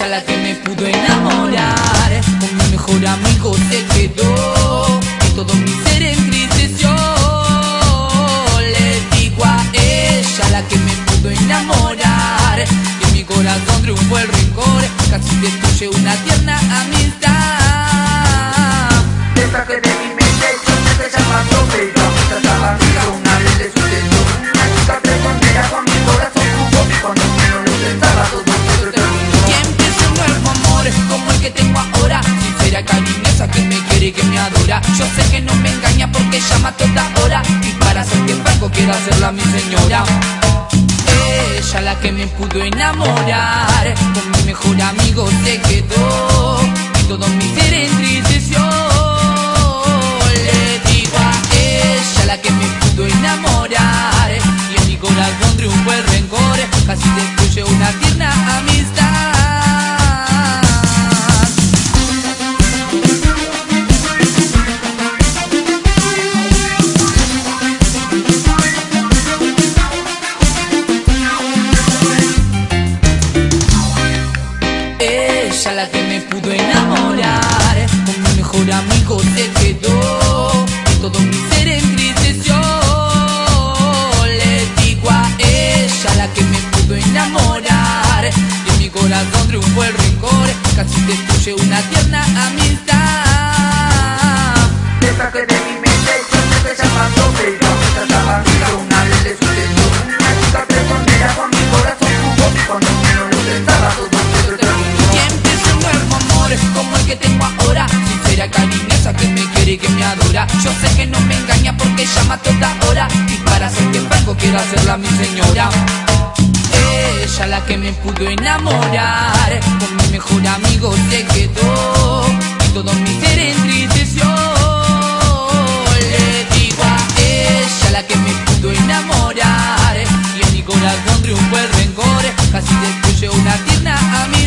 ella la que me pudo enamorar. Con mi mejor amigo se quedó y todo mi ser entristeció. Le digo a ella la que me pudo enamorar, y en mi corazón triunfó el rencor, casi destruye una tierna amistad. Te saqué de mi mente, yo sé que se pasó, pero trataba de una vez de suceso. Una chica preconcera con mi corazón jugó, cuando menos lo pensaba todo otro terminó. Y empezó un nuevo amor, como el que tengo ahora, sincera, cariñosa, que me quiere y que me adora. Yo sé que no me engaña porque llama a toda hora, y para ser bien franco quiero hacerla mi señora. Ella la que me pudo enamorar, con mi mejor amigo se quedó, y todo mi ser entristeció. Le digo a ella la que me pudo enamorar, y en mi corazón triunfó el rencor, casi destruye una tierna amistad. Ella la que me pudo enamorar, con mi mejor amigo se quedó, y todo mi ser entristeció. Le digo a ella la que me pudo enamorar, y en mi corazón triunfó el rencor, casi destruye una tierna amistad. Te saqué de mi mente, yo sé que ya pasó, pero trataba de una vez de suceso. Una chica preconcera con mi corazón jugó, cuando menos lo pensaba todo otro terminó. Como el que tengo ahora, sincera, cariñosa, que me quiere y que me adora. Yo sé que no me engaña porque llama a toda hora, y para ser que franco quiero hacerla mi señora. Ella la que me pudo enamorar, con mi mejor amigo se quedó, y todo mi ser entristeció. Le digo a ella la que me pudo enamorar, y en mi corazón triunfó el rencor, casi destruye una tierna amistad.